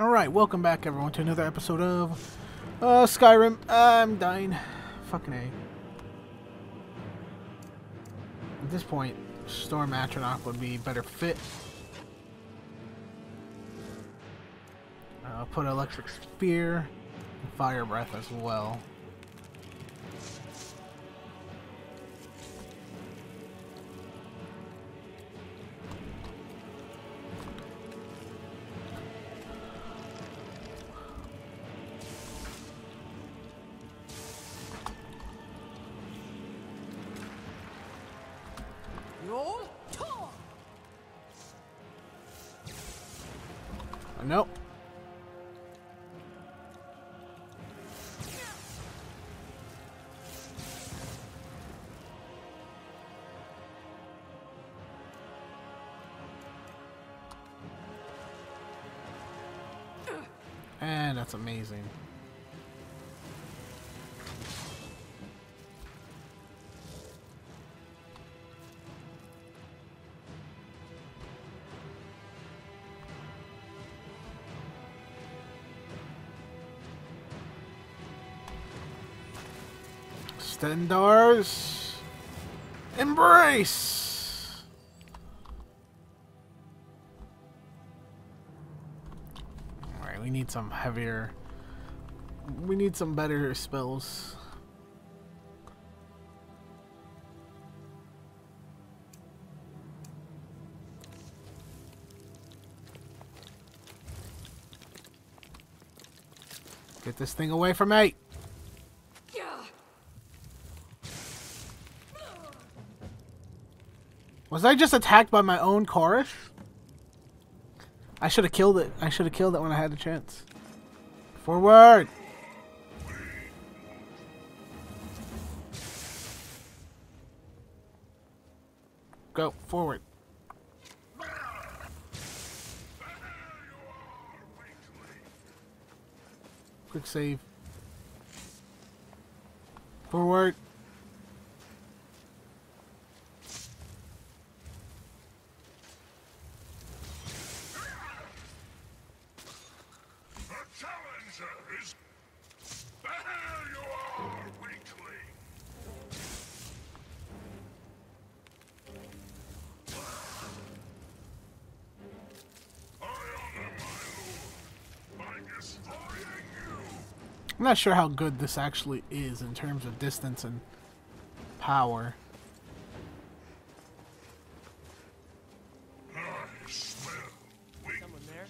Alright, welcome back everyone to another episode of Skyrim. I'm dying. Fucking A. At this point, Storm Atronach would be better fit. I'll put Electric Sphere and Fire Breath as well. Nope. And that's amazing. Stendarr's Embrace! Alright, we need some heavier... We need some better spells. Get this thing away from me! Was I just attacked by my own Chorus? I should have killed it. I should have killed it when I had the chance. Forward! Go, forward. Quick save. Forward. I'm not sure how good this actually is in terms of distance and power. Someone there?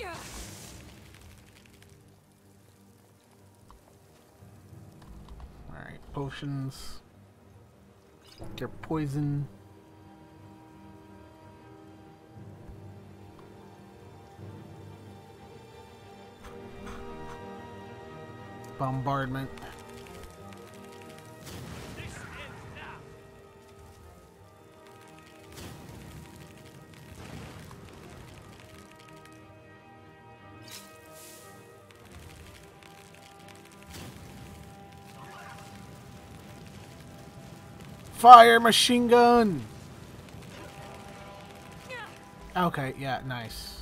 Yeah. Alright, potions. Cure Poison. Bombardment. Fire machine gun. Okay, yeah, nice.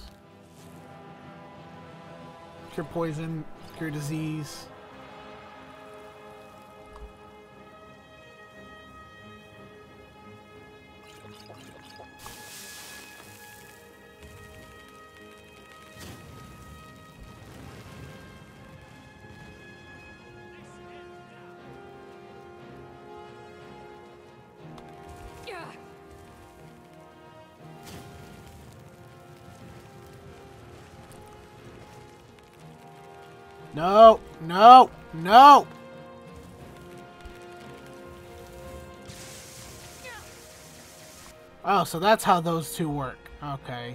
Cure poison, cure disease. No, no, no! Oh, so that's how those two work. Okay.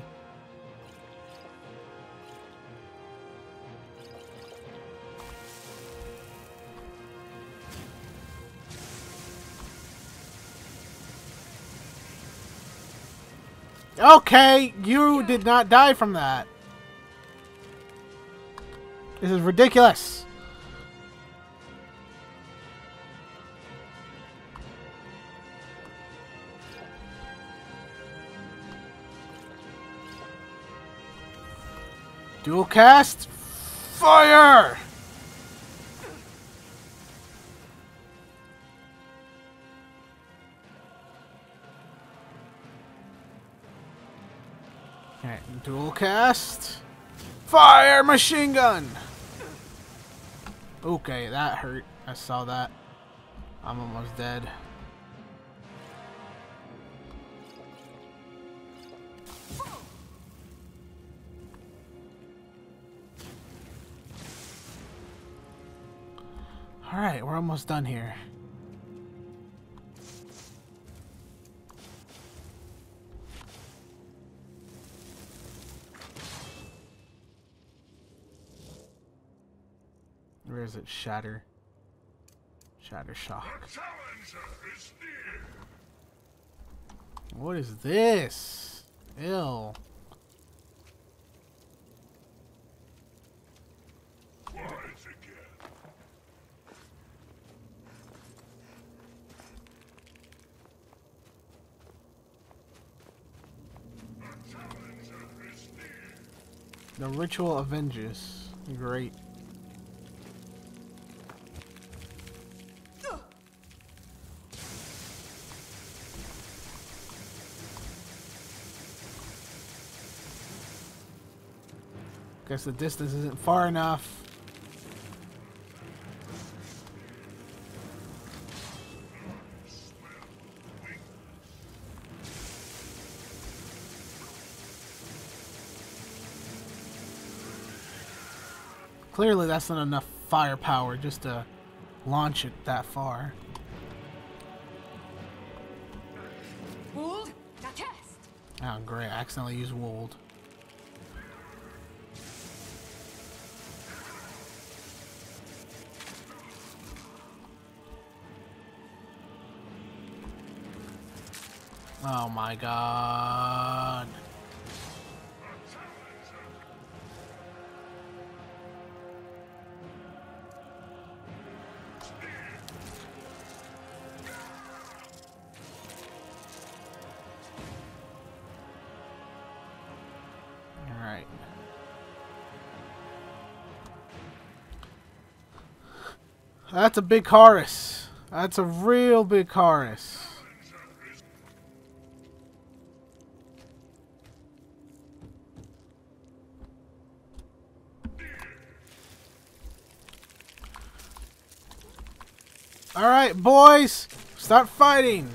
Okay, you did not die from that. This is ridiculous. Dual cast? Fire! Alright, dual cast. Fire machine gun! Okay, that hurt. I saw that. I'm almost dead. Alright, we're almost done here. Where is it? Shatter? Shatter Shock. What is this? Ew. The Ritual Avenges. Great. Guess the distance isn't far enough. Clearly that's not enough firepower just to launch it that far. Wold? Oh great, I accidentally used Wold. Oh my god. Alright. That's a big chorus. That's a real big chorus. Alright, boys, start fighting!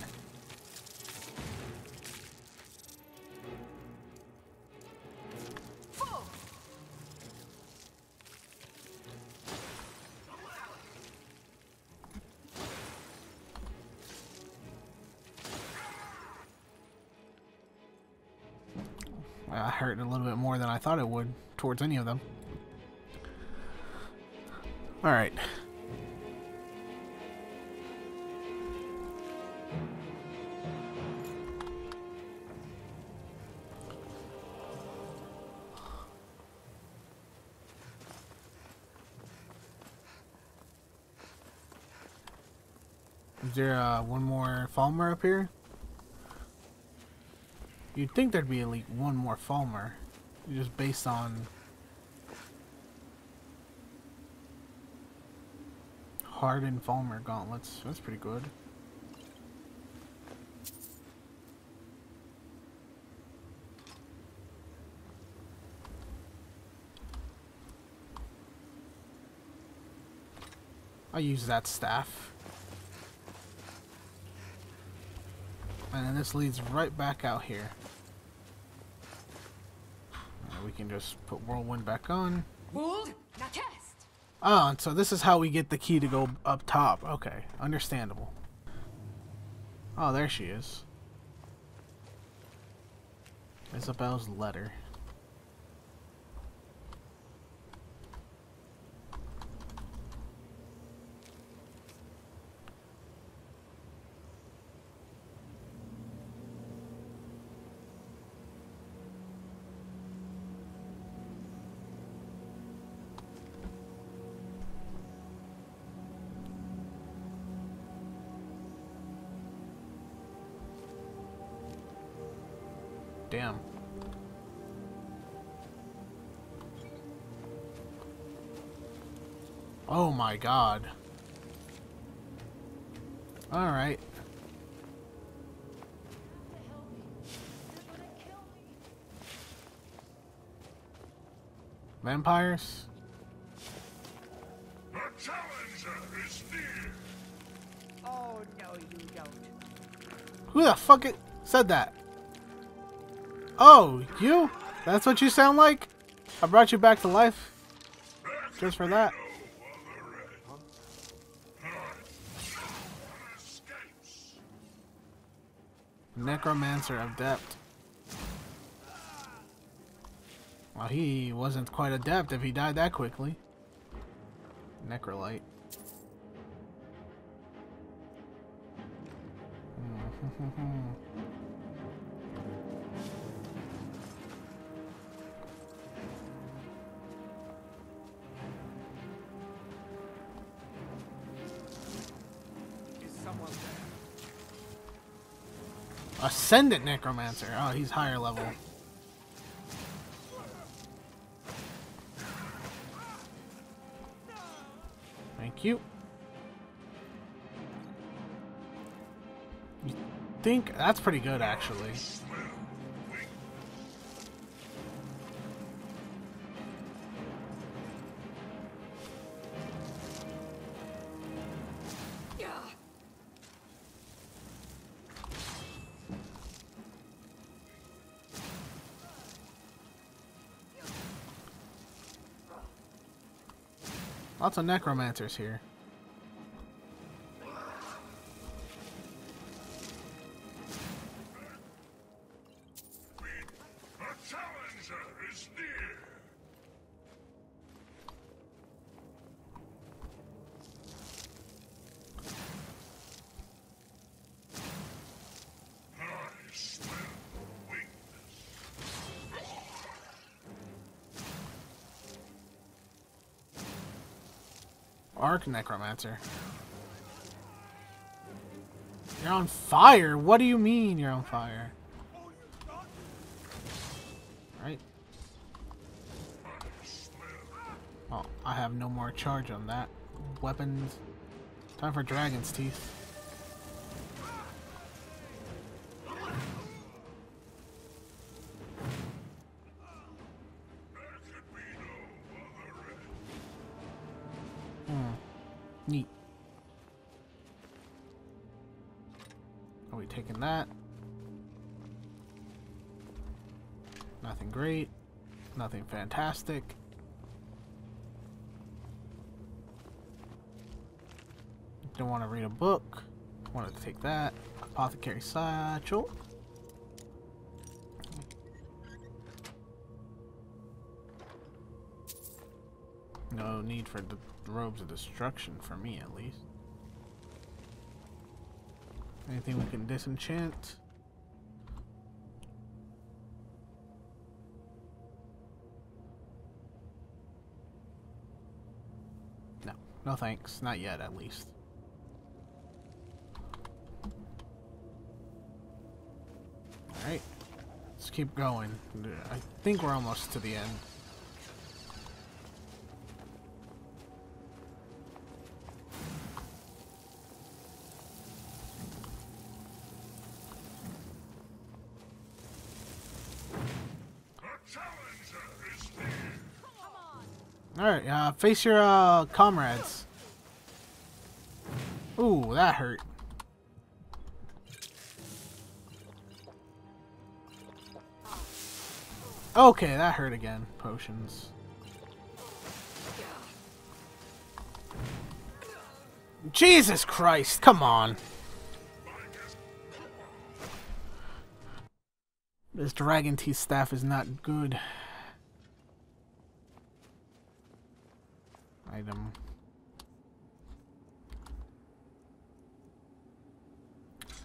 Well, I hurt a little bit more than I thought it would towards any of them. Alright. Is there one more Falmer up here? You'd think there'd be at least one more Falmer, just based on Hardened Falmer gauntlets. That's pretty good. I'll use that staff. And this leads right back out here. We can just put Whirlwind back on. Oh, and so this is how we get the key to go up top. Okay, understandable. Oh, there she is. Isabelle's Letter. Damn. Oh my god. Alright. Vampires? The challenger is near. Oh no, you don't. Who the fuck said that? Oh, you? That's what you sound like? I brought you back to life. Just for that. Necromancer Adept. Well, he wasn't quite adept if he died that quickly. Necrolite. Is someone there? Ascendant Necromancer. Oh, he's higher level. You think that's pretty good, actually. Lots of necromancers here. The challenger is near. I smell Arc Necromancer. You're on fire? What do you mean you're on fire? Right? Oh, I have no more charge on that. Weapons. Time for Dragon's Teeth. Nothing fantastic. Don't want to read a book. Wanted to take that. Apothecary Satchel. No need for the Robes of Destruction for me, at least. Anything we can disenchant? No thanks, not yet at least. Alright, let's keep going. I think we're almost to the end. Alright, face your comrades. Ooh, that hurt. Okay, that hurt again. Potions. Jesus Christ, come on. This Dragon Teeth staff is not good. Item.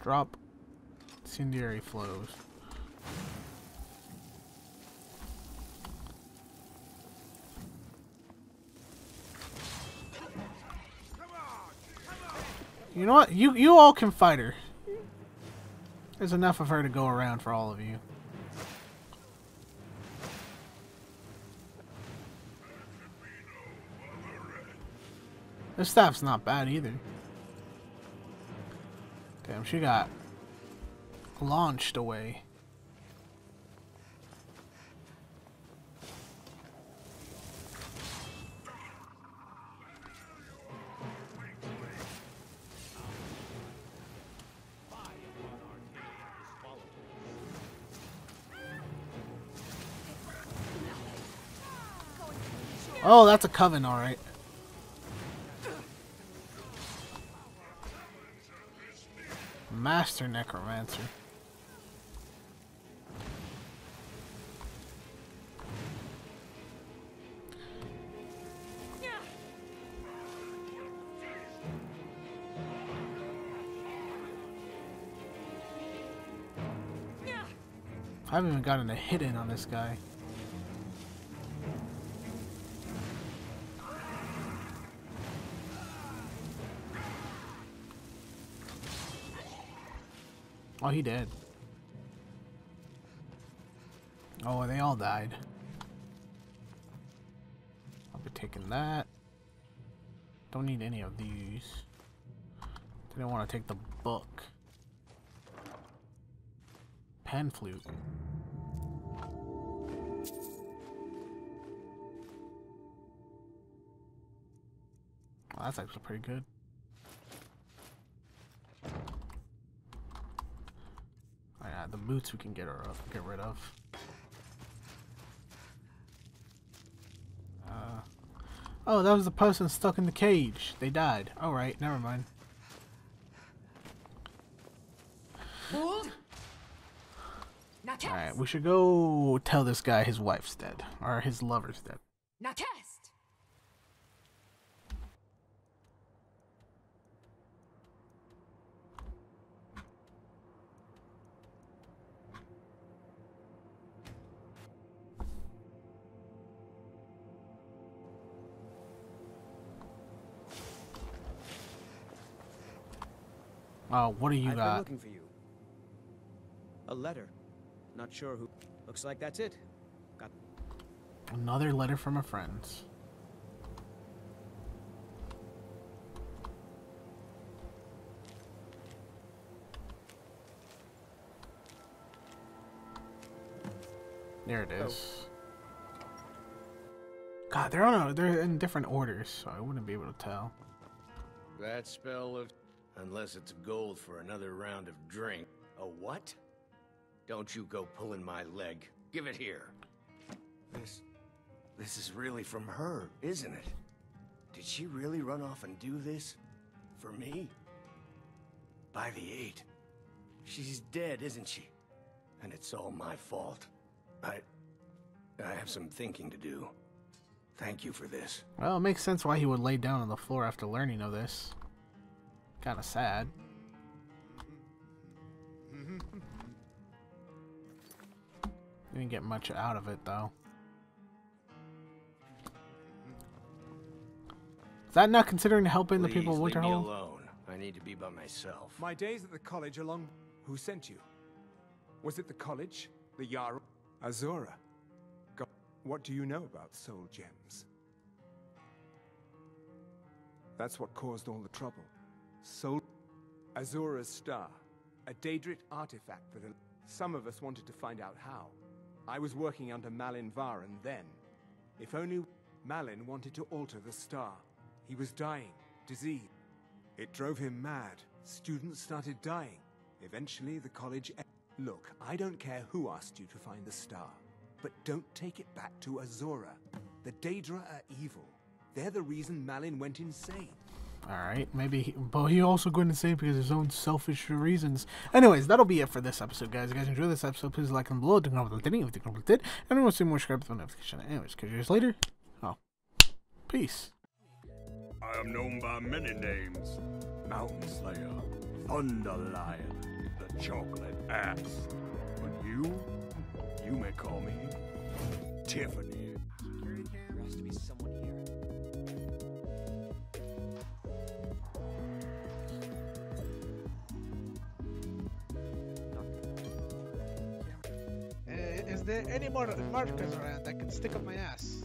Drop Incendiary Flows. You know what? You all can fight her. There's enough of her to go around for all of you. This staff's not bad either. Damn, she got launched away. Oh, that's a coven, all right. Master Necromancer. I haven't even gotten a hit in on this guy. Oh, he dead. Oh, they all died. I'll be taking that. Don't need any of these. Didn't want to take the book. Pen Flute. Well, that's actually pretty good. The boots we can get rid of. Oh, that was the person stuck in the cage. They died. All right, never mind. All right, we should go tell this guy his wife's dead or his lover's dead. Oh, what do you got? I've been looking for you. A letter. Not sure who. Looks like that's it. Got another letter from a friend. There it is. Oh. God, they're in different orders, so I wouldn't be able to tell. That spell looks. Unless it's gold for another round of drink. A what? Don't you go pulling my leg. Give it here. This is really from her, isn't it? Did she really run off and do this? For me? By the 8. She's dead, isn't she? And it's all my fault. I have some thinking to do. Thank you for this. Well, it makes sense why he would lay down on the floor after learning of this. Kind of sad. Didn't get much out of it though. Is that not considering helping the people of Winterhold? Please leave me alone. I need to be by myself. My days at the college along. Who sent you? Was it the college? The Yaru Azura? God. What do you know about Soul Gems? That's what caused all the trouble. Soul Azura's Star, a Daedric artifact that some of us wanted to find out how. I was working under Malin Varen then. If only Malin wanted to alter the star. He was dying, disease. It drove him mad. Students started dying. Eventually the college. Look, I don't care who asked you to find the star, but don't take it back to Azura. The Daedra are evil. They're the reason Malin went insane. Alright, maybe but he also going insane because of his own selfish reasons. Anyways, that'll be it for this episode, guys. If you guys enjoyed this episode, please like and below. Do not forget to like and comment. And I want to see more subscribe to the notification. Anyways, catch you guys later. Oh. Peace. I am known by many names. Mountain Slayer, Thunder Lion, the Chocolate Axe. But you may call me Tiffany. Security cam. There has to be someone here. Is there any more markers around that can stick up my ass?